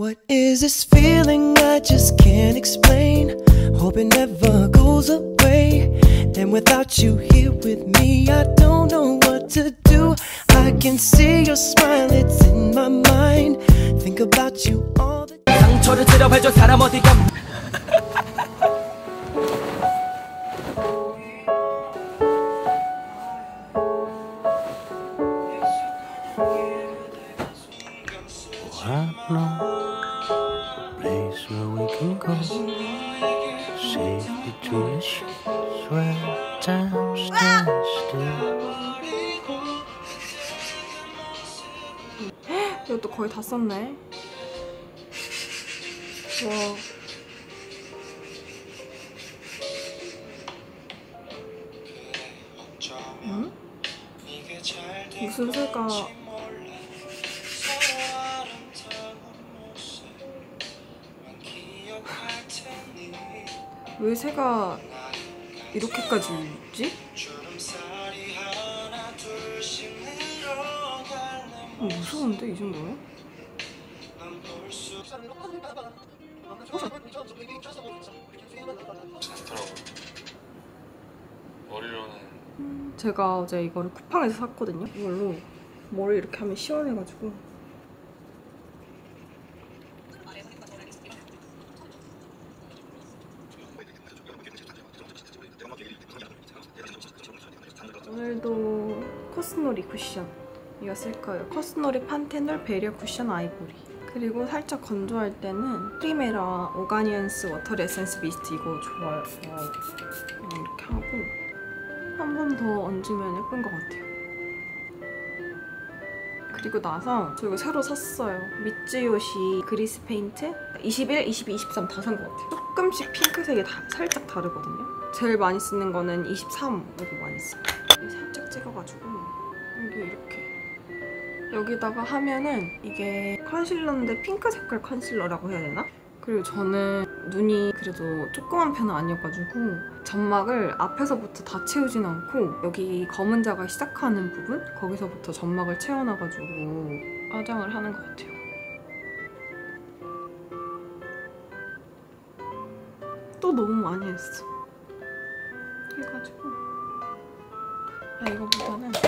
What is this feeling I just can't explain? Hope it never goes away. And without you here with me, I don't know what to do. I can see your smile, it's in my mind. Think about you all the time. 상처를 치료해줘 사람 어디가. 이것도 거의 다 썼네. 와. 응? 무슨 색깔? 왜 새가 이렇게까지 있지? 무서운데 이 정도면? 제가 어제 이거를 쿠팡에서 샀거든요. 이걸로 머리 이렇게 하면 시원해가지고. 오늘도 코스노리 쿠션. 이거 쓸 거예요. 코스노리 판테놀 베리어 쿠션 아이보리. 그리고 살짝 건조할 때는 프리메라 오가니언스 워터 에센스 미스트 이거 좋아요. 이렇게 하고 한 번 더 얹으면 예쁜 것 같아요. 그리고 나서 저 이거 새로 샀어요. 미츠요시 그리스 페인트 21, 22, 23 다 산 것 같아요. 조금씩 핑크색이 다 살짝 다르거든요. 제일 많이 쓰는 거는 23 이거 많이 써요. 살짝 찍어가지고 여기 이렇게 여기다가 하면은 이게 컨실러인데 핑크 색깔 컨실러라고 해야 되나? 그리고 저는 눈이 그래도 조그만 편은 아니어가지고 점막을 앞에서부터 다 채우진 않고 여기 검은 자가 시작하는 부분? 거기서부터 점막을 채워놔가지고 화장을 하는 것 같아요. 또 너무 많이 했어. 해가지고 야 이거보다는 이거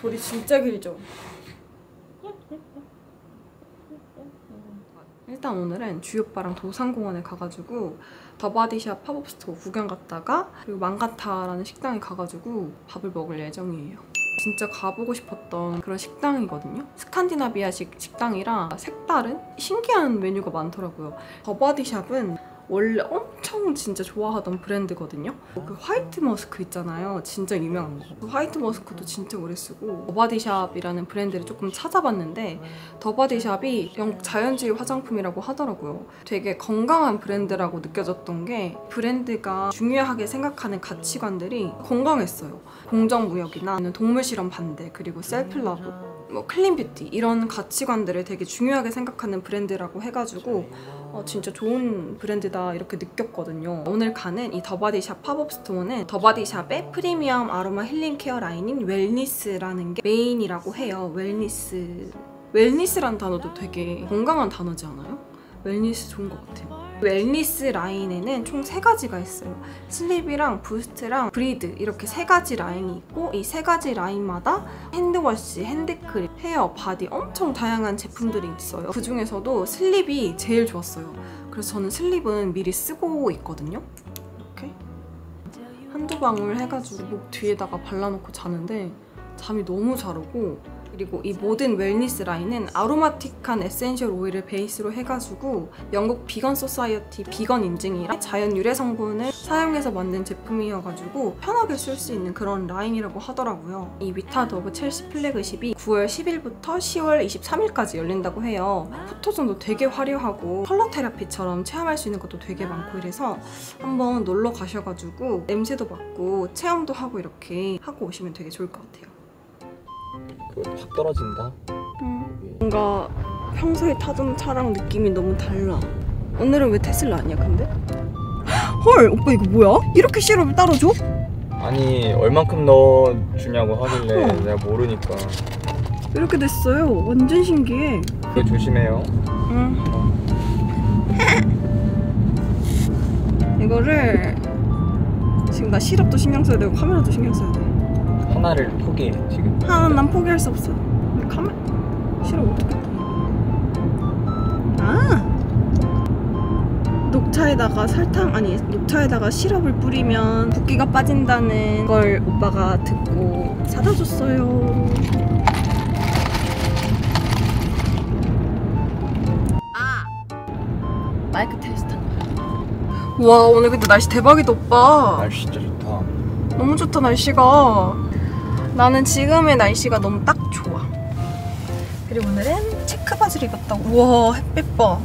돌이 진짜 길죠? 일단 오늘은 주오빠랑 도산공원에 가가지고 더 바디샵 팝업 스토어 구경 갔다가 그리고 망가타라는 식당에 가가지고 밥을 먹을 예정이에요. 진짜 가보고 싶었던 그런 식당이거든요. 스칸디나비아식 식당이라 색다른 신기한 메뉴가 많더라고요. 더 바디샵은 원래 엄청 진짜 좋아하던 브랜드거든요. 그 화이트 머스크 있잖아요. 진짜 유명한 거. 그 화이트 머스크도 진짜 오래 쓰고 더바디샵이라는 브랜드를 조금 찾아봤는데 더바디샵이 영국 자연주의 화장품이라고 하더라고요. 되게 건강한 브랜드라고 느껴졌던 게 브랜드가 중요하게 생각하는 가치관들이 건강했어요. 공정무역이나 동물실험 반대 그리고 셀프러브 뭐 클린 뷰티 이런 가치관들을 되게 중요하게 생각하는 브랜드라고 해가지고 진짜 좋은 브랜드다 이렇게 느꼈거든요. 오늘 가는 이 더바디샵 팝업 스토어는 더바디샵의 프리미엄 아로마 힐링 케어 라인인 웰니스라는 게 메인이라고 해요. 웰니스란 단어도 되게 건강한 단어지 않아요? 웰니스 좋은 것 같아요. 웰니스 라인에는 총 3가지가 있어요. 슬립이랑 부스트랑 브리드 이렇게 3가지 라인이 있고 이 3가지 라인마다 핸드워시, 핸드크림, 헤어, 바디 엄청 다양한 제품들이 있어요. 그 중에서도 슬립이 제일 좋았어요. 그래서 저는 슬립은 미리 쓰고 있거든요. 이렇게 한두 방울 해가지고 목 뒤에다가 발라놓고 자는데 잠이 너무 잘 오고 그리고 이 모든 웰니스 라인은 아로마틱한 에센셜 오일을 베이스로 해가지고 영국 비건 소사이어티 비건 인증이랑 자연 유래 성분을 사용해서 만든 제품이어가지고 편하게 쓸 수 있는 그런 라인이라고 하더라고요. 이 위타드 오브 첼시 플래그십이 9월 10일부터 10월 23일까지 열린다고 해요. 포토존도 되게 화려하고 컬러 테라피처럼 체험할 수 있는 것도 되게 많고 이래서 한번 놀러 가셔가지고 냄새도 맡고 체험도 하고 이렇게 하고 오시면 되게 좋을 것 같아요. 그건 확 떨어진다. 뭔가 평소에 타던 차랑 느낌이 너무 달라. 오늘은 왜 테슬라 아니야 근데? 헐 오빠 이거 뭐야? 이렇게 시럽을 따로 줘? 아니 얼만큼 넣어주냐고 하길래 내가 모르니까 이렇게 됐어요. 완전 신기해. 그거 조심해요. 응. 이거를 지금 나 시럽도 신경 써야 되고 카메라도 신경 써야 돼. 하나를 포기해 지금. 하나 난 포기할 수 없어. 근데 카메라 시럽 어떻게 돼? 아 녹차에다가 설탕 아니 녹차에다가 시럽을 뿌리면 붓기가 빠진다는 걸 오빠가 듣고 사다 줬어요. 아 마이크 테스트. 와 오늘 근데 날씨 대박이다 오빠. 날씨 진짜 좋다. 너무 좋다 날씨가. 나는 지금의 날씨가 너무 딱 좋아. 그리고 오늘은 체크 바지를 입었다. 우와 햇빛 봐.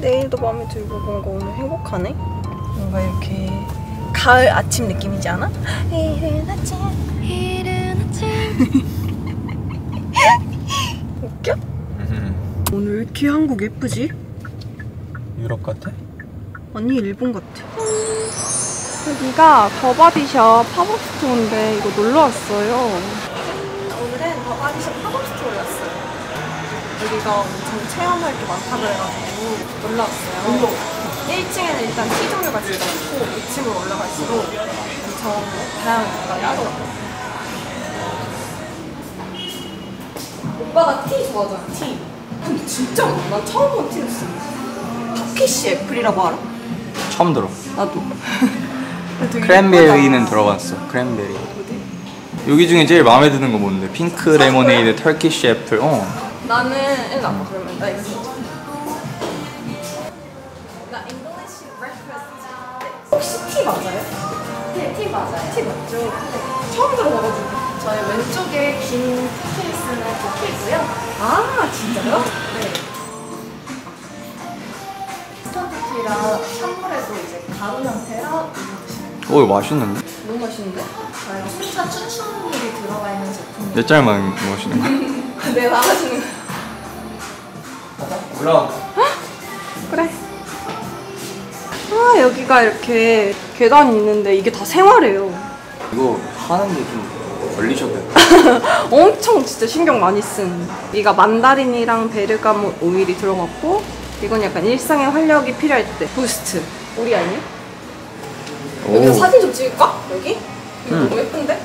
내일도 마음에 들고 뭔가 오늘 행복하네. 뭔가 이렇게 가을 아침 느낌이지 않아? 이른 아침 이른 아침 웃겨? 오늘 왜 이렇게 한국 예쁘지? 유럽 같아? 아니 일본 같아. 여기가 더 바디샵 팝업 스토어인데 이거 놀러 왔어요. 오늘은 더 바디샵 팝업 스토어에 왔어요. 여기가 엄청 체험할 게 많다 그래가지고 놀러 왔어요. 1층에는 일단 티 종류가 진짜 많고 2층으로 올라갈수록 엄청 다양한 것들이 하더라고요. 오빠가 티 좋아하잖아 티. 근데 진짜 난 처음 본 티였어. 터키시 애플이라고 알아? 처음 들어. 나도. 크랜베리는 들어봤어. 크랜베리. 어디? 여기 중에 제일 마음에 드는 거 뭔데? 핑크 레모네이드, 터키시 애플. 어. 나는 일로 와봐 그러면 나 이거 사줘. 나 잉글리시 브렉퍼스트. 혹시 티 맞아요? 네, 티 맞아요. 티 맞죠? 네. 처음 들어봐가지고. 저희 왼쪽에 긴 티케이스는 커피고요. 아 진짜요? 네. 티랑 찬물에도 이제 가루 형태라. 오 이거 맛있는데? 너무 맛있는데? 저희가 순차 추출물이 들어가 있는 제품. 내 짤만 마시는 거야? 네 마시는 거야. 올라와. 그래. 아 여기가 이렇게 계단이 있는데 이게 다 생활이에요. 이거 하는 게 좀 걸리셔도 돼요. 엄청 진짜 신경 많이 쓴. 여기가 만다린이랑 베르가못 오일이 들어갔고 이건 약간 일상의 활력이 필요할 때 부스트. 우리 아니야? 여기서 사진 좀 찍을까? 여기? 이거 너무 예쁜데?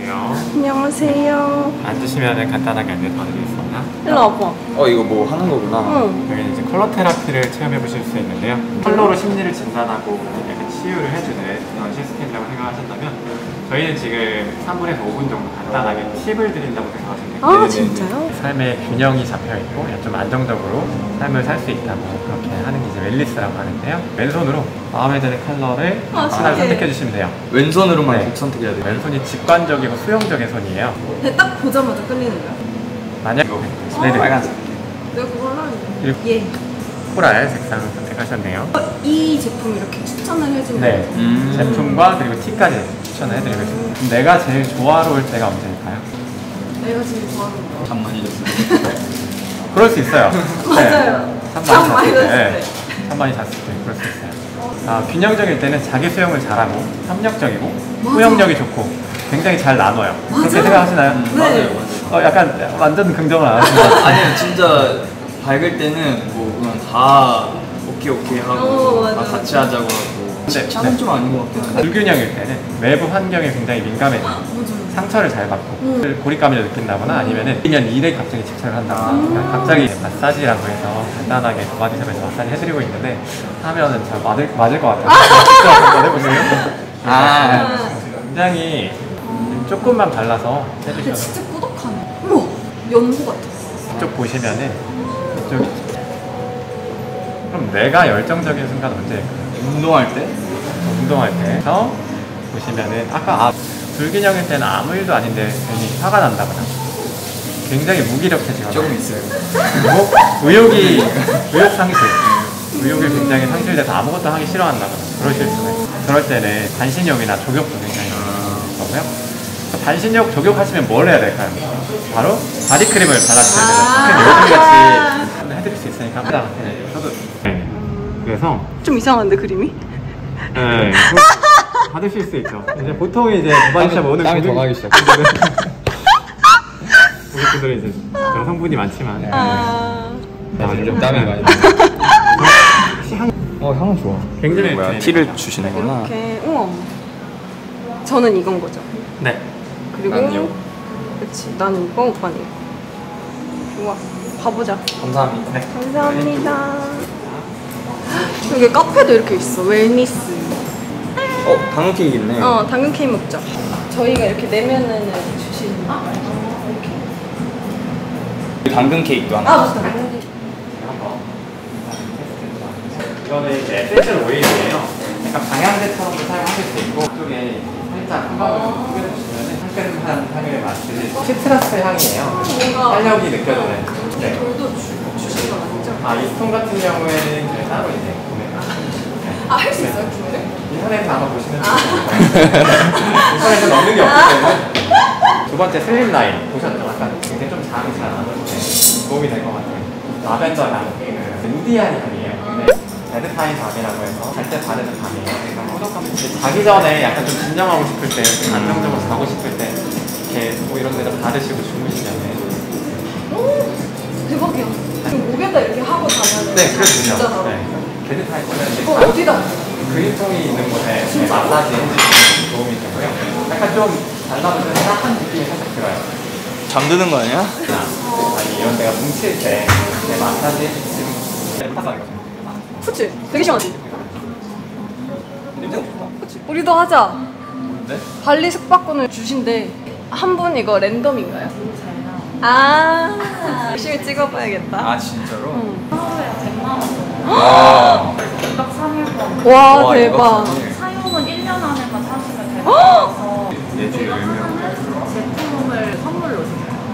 안녕. 안녕하세요. 앉으시면 간단하게 안내봐드리겠습니다. 일로 와봐. 어 이거 뭐 하는 거구나. 여기는 이제 컬러 테라피를 체험해보실 수 있는데요. 컬러로 심리를 진단하고 약간 치유를 해주는 그런 시스템이라고 생각하신다면 저희는 지금 3분에서 5분 정도 간단하게 팁을 드린다고 생각하시면 돼요. 아 진짜요? 삶의 균형이 잡혀있고 좀 안정적으로 삶을 살 수 있다고 그렇게 하는 게 이제 웰니스라고 하는데요. 왼손으로 마음에 드는 컬러를 하나를 선택해주시면 돼요. 왼손으로만 네. 선택해야 돼요? 왼손이 직관적이고 수용적인 손이에요. 딱 보자마자 끌리는 거야? 만약 이거 빨간색 내가 그거 하려고 예. 코랄 색상을 선택하셨네요. 이 제품 이렇게 추천을 해주는 네. 제품과 그리고 티까지 해드리겠습니다. 내가 제일 조화로울 때가 언제일까요? 내가 제일 좋아하는 거. 잠 많이 잤을 때. 그럴 수 있어요. 맞아요. 네. 잠 많이 잤을 때. 잠 많이 잤을 때 그럴 수 있어요. 아, 균형적일 때는 자기 수용을 잘하고 협력적이고 포용력이 좋고 굉장히 잘 나눠요. 맞아요. 그렇게 생각하시나요? 네. 맞아요. 약간 완전 긍정은 안 하시나요? 아니 진짜 밝을 때는 뭐 그냥 다 오케이 하고 다 같이 하자고 하고. 차는 좀 아닌 것 같아요. 불균형일 때는 외부 환경에 굉장히 민감해요. 상처를 잘 받고 고립감을 느낀다거나 아니면 1년 일에 갑자기 집착을 한다거나 갑자기 마사지라고 해서 간단하게 바디샵에서 마사지 해드리고 있는데 하면은 잘 맞을 것 같아요. 직접 한번 해보세요. 굉장히 조금만 발라서 해주셔도 진짜 꾸덕하네. 우와! 연고 같았어. 이쪽 보시면은 이쪽이 그럼 내가 열정적인 순간 언제일까요? 운동할 때? 운동할 때. 그래서 보시면은 아까 불균형일 때는 아무 일도 아닌데 괜히 화가 난다거나 굉장히 무기력해지거나 조금 있어요. 그리고 의욕 상실. 의욕이 굉장히 상실돼서 아무것도 하기 싫어한다거나 그러실 수가 있어요. 그럴 때는 반신욕이나 족욕도 굉장히 좋고요. 반신욕 적용하시면 뭘 해야 될까요? 바로 바디크림을 발라주셔야 돼요. 아 요즘 같이 해드릴 수 있으니까 네, 저도 네. 그래서 좀 이상한데 그림이? 네 받으실 수 있죠. 이제 보통 이제 더바디샵 오는 땀이 더 나기 시작해요. 고객분들은 이제 여성분이 많지만 네. 좀 땀이 많이 나요. 향은 좋아. 굉장히 뭐야? 티를 주시는구나. 이렇게 우와. 저는 이건 거죠. 네. 그리고 난요. 그렇지. 난 이거, 오빠는 이거. 좋아. 가보자. 감사합니다. 네. 감사합니다. 여기 카페도 이렇게 있어. 웰니스. 당근 케이크 있네. 당근 케이크 먹자. 저희가 이렇게 내면은 주시는 거. 이렇게. 당근 케이크도 하나. 맞다. 이거는 이제 에센셜 오일이에요. 약간 방향제처럼 사용하실 수 있고, 이쪽에 살짝 한 방울 뿌려주시면 한 그릇 한 향을 맞추는 시트러스 향이에요. 탄력이 느껴지는. 네. 돌도 주신 건 아니죠? 이 스톤 같은 경우에는 저희 따로 이제 구매가. 할 수 있어요? 구매를? 인터넷에서 아마 보시면 되실 거예요. 인터넷에 넣는 게 없기 때문에. 두 번째 슬립 라인 보셨죠? 아까 굉장히 좀 잠이 잘 안 오는데 도움이 될 것 같아요. 라벤더 향은 인디안 향이에요. 네. 베드타임 밤이라고 해서 잘 때 바르는 밤이에요. 그래서 꾸덕하면 자기 전에 약간 좀 진정하고 싶을 때, 안정적으로 자고 싶을 때 이렇게 뭐 이런 데다 바르시고 주무시면은 대박이야. 지금 목에다 이렇게 하고 자면은 네, 그렇죠. 네. 베드타임 거는 어디다? 그림통이 있는 곳에 마사지 해주시면 도움이 되고요. 약간 좀 달라붙은 따뜻한 느낌이 살짝 들어요. 잠드는 거 아니야? 아니 이런 데가 뭉칠 때 마사지 해주시면 파서 이거죠. 그치? 되게 시원하지? 냄새가 좋다. 그치? 우리도 하자. 네? 발리 숙박권을 주신데 한 분 이거 랜덤인가요? 열심히 찍어봐야겠다. 진짜로? 하루에 100만 원. 2박 3일 반. 와 대박. 사용은 1년 안에만 하시면 될 것 같아서 예주에 10명 제품을 선물로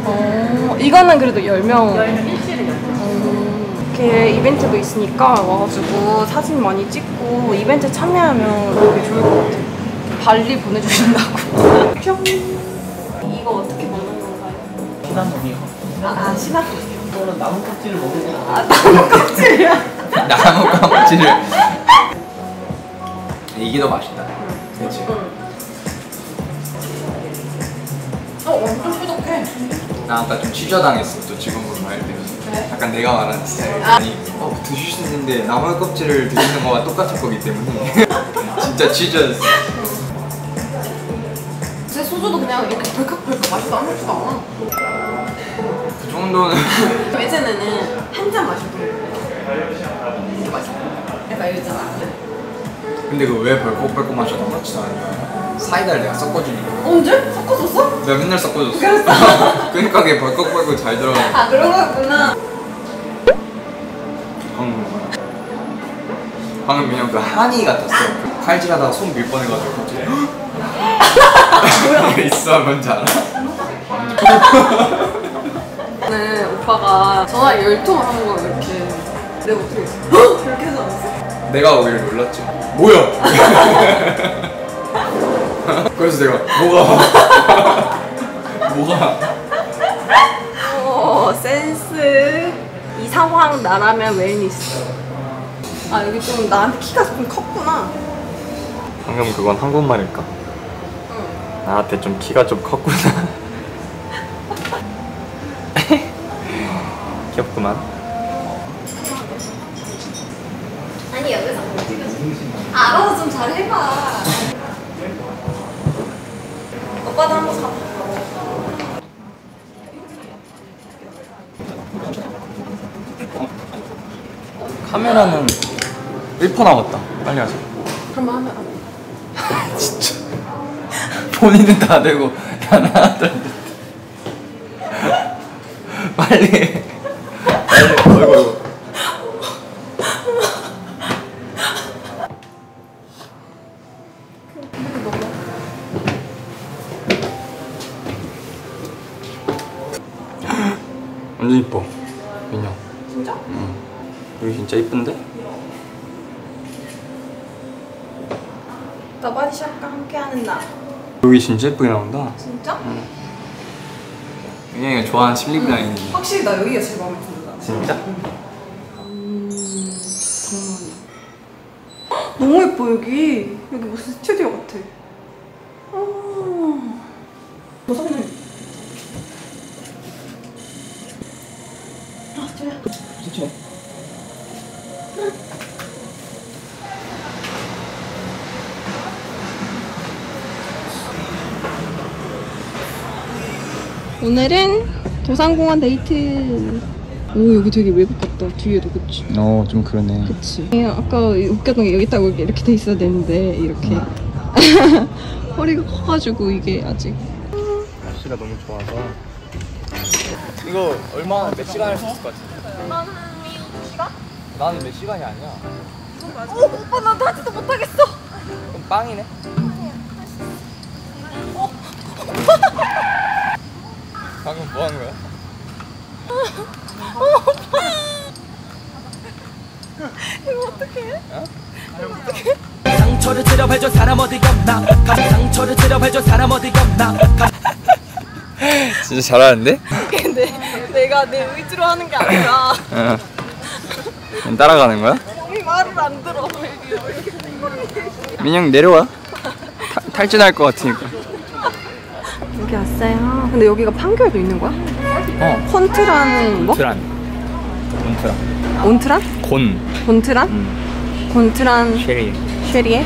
드려요. 이거는 그래도 10명 1실에 10명 이렇게 이벤트도 있으니까 와가지고 사진 많이 찍고 이벤트 참여하면 되게 좋을 것 같아요. 발리 보내주신다고. 이거 어떻게 먹는 건가요? 시나몬이요. 시나몬. 이거는 나무 껍질을 먹는 거예요. 나무 껍질이야? 나무 껍질을. 이게 더 맛있다. 그치? 엄청 꾸덕해. 나 아까 좀 취저당했어. 또 직원분 말 때문에. 네? 약간 내가 말하는 스타일. 아니 드실 수 있는데 나무 껍질을 드시는 거와 똑같을 거기 때문에 진짜 취저였어. 제 소주도 그냥 이렇게 벌컥벌컥 맛있다 아무렇지도 않아. 그 정도는 예전에는 한 잔 마셔도 이렇게 맛있다 약간 이랬잖아. 근데 그거 왜 벌컥벌컥 마셔도 아무렇지도 않냐. 사이다를 내가 섞어주니까. 언제? 섞어줬어? 내가 맨날 섞어줬어. 그랬어? 그러니까 그게 벌컥벌컥 잘 들어가. 그런 거였구나. 방금 그냥 그 한이 같았어. 칼질하다가 손 밀 뻔해가지고 갑자기 뭐야? 있어 뭔지 알아? 네, 오빠가 전화 열통을 하는 거야 이렇게. 내가 어떻게 했어? 그렇게 하지 않았어? 내가 오히려 놀랐지. 뭐야? 그래서 내가 뭐가 오 센스. 이 상황 나라면 웰니스. 여기 좀 나한테 키가 좀 컸구나. 방금 그건 한국말일까? 응. 나한테 좀 키가 좀 컸구나. 귀엽구만. 아니 여기서 못 찍어줘. 알아서 좀 잘 해봐. 오빠도 한번 가봐. 카메라는 1% 남았다. 빨리 하자. 그럼 하면 안 돼. 진짜 본인은 다 되고 나는 하나도 안 돼. 빨리 빨리. 어이구 완전 이뻐, 민영. 진짜? 응. 여기 진짜 이쁜데? 더 바디샵과 함께하는 나. 여기 진짜 예쁘게 나온다. 진짜? 응. 그냥 좋아하는 실리브 라인. 확실히 나 여기가 제일 마음에 든다. 진짜? 너무 예뻐 여기. 여기 무슨 스튜디오 같아. 오늘은 도산공원 데이트. 오 여기 되게 외국 같다. 뒤에도 그치? 어 좀 그러네. 그치? 아까 웃겼던 게 여기 타고 이렇게 돼 있어야 되는데 이렇게 허리가 커가지고 이게 아직 날씨가 너무 좋아서. 이거 얼마 몇 시간을 썼을 것 같아? 나는 7시간? 나는 몇 시간이 아니야. 오 오빠 나 타지도 못하겠어. 그럼 빵이네? 빵이야. 어? 방금 뭐 하는 거야? 오빠! 이거 어떡해? 이거 어떡해? 상처를 치료해줘 사람 어디 없나? 상처를 치료해줘 사람 어디 없나? 진짜 잘하는데? 근데 내가 내 의지로 하는 게 아니라 따라가는 거야? 우리 말을 안 들어. 민영 내려와. 탈진할 것 같으니까. 여기 왔어요. 근데 여기가 판교에도 있는 거야? 어. 컨트란 뭐? 컨트란. 곤트란. 곤트란? 곤트란? 곤트란. 쉐리에. 쉐리에?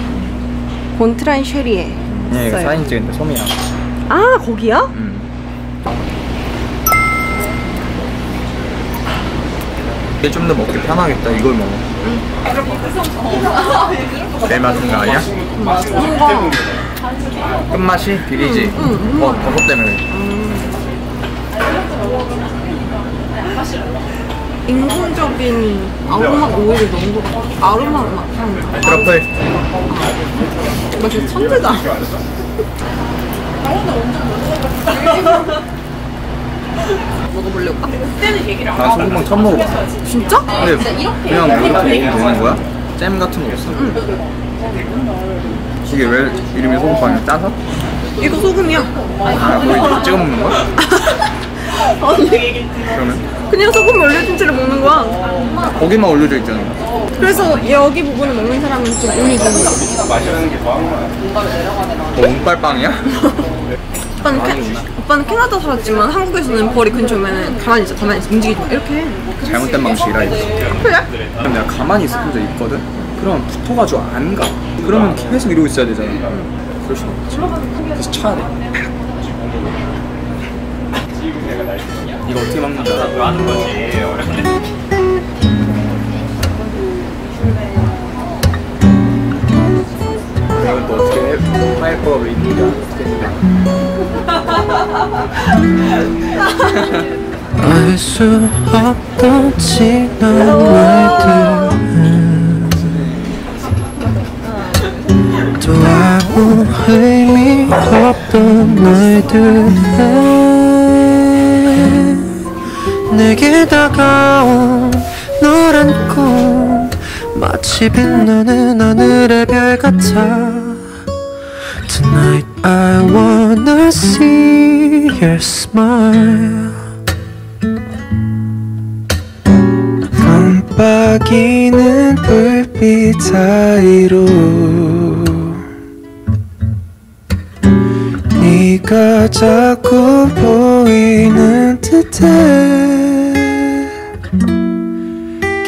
곤트란 쉐리에. 네, 여기 사진 찍는데 소미야. 아, 거기야? 이게 좀 더 먹기 편하겠다. 이걸 먹어. 제일 맛있는 거 아니야? 맛있는 거. 끝맛이 비리지? 버섯 때문에. 인공적인 아로마 오일을 넣은 것 같아. 아로마 맛. 트러플. 나 진짜 천재다. 먹어볼래 오빠? 나 소금빵 처음 먹어봤어. 진짜? 근데 그냥 이렇게 먹는 거야? 잼 같은 거 없어? 이게 왜 이름이 소금빵이야? 짜서? 이거 소금이야. 아, 그거 찍어 먹는 거야? 아니. 그러면? 그냥 소금이 올려진 채로 먹는 거야. 고기만 올려져 있잖아. 그래서 여기 부분을 먹는 사람은 좀 운이 있는 거야. 마시는 게 너 운빨빵이야? 오빠는 캐나다 살았지만 한국에서는 벌이 근처면 가만히 있어, 가만히 있어, 움직이지 마. 이렇게 해. 잘못된 방식이라 이거. 그래? 그럼 내가 가만히 있을 때 있거든? 그럼 붙어가지고 안 가. 그러면 계속 이러고 있어야 되잖아. 그럴 수가 없지. 그래서 쳐야 돼. 이거 어떻게 막는지 알아? 하는 거지. 이건 또 어떻게 해? 파이법을 입는지 알겠지? 알 수 없던 지난 날들 또 아무 의미 없던 날들에 내게 다가온 노란 꿈 마치 빛나는 하늘의 별 같아. Tonight I wanna see your smile. 깜빡이는 불빛 사이로 네가 자꾸 보이는 듯해.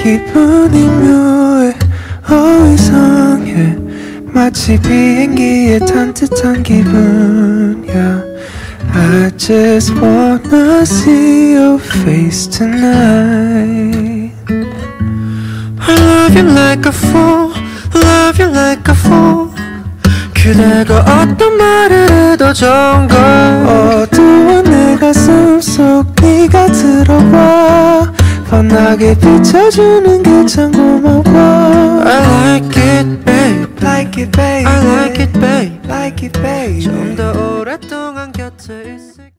기분이 묘해 이상해. 마치 비행기에 탄 듯한 기분이야. I just wanna see your face tonight. I love you like a fool. Love you like a fool. 그대가 어떤 말을 해도 좋은 걸. 어두운 내 가슴 속 네가 들어와. 환하게 비춰주는 게 참 고마워. I like it babe. Like it babe. I like it babe. Like it babe. 좀 더 오랫동안 곁에 있어.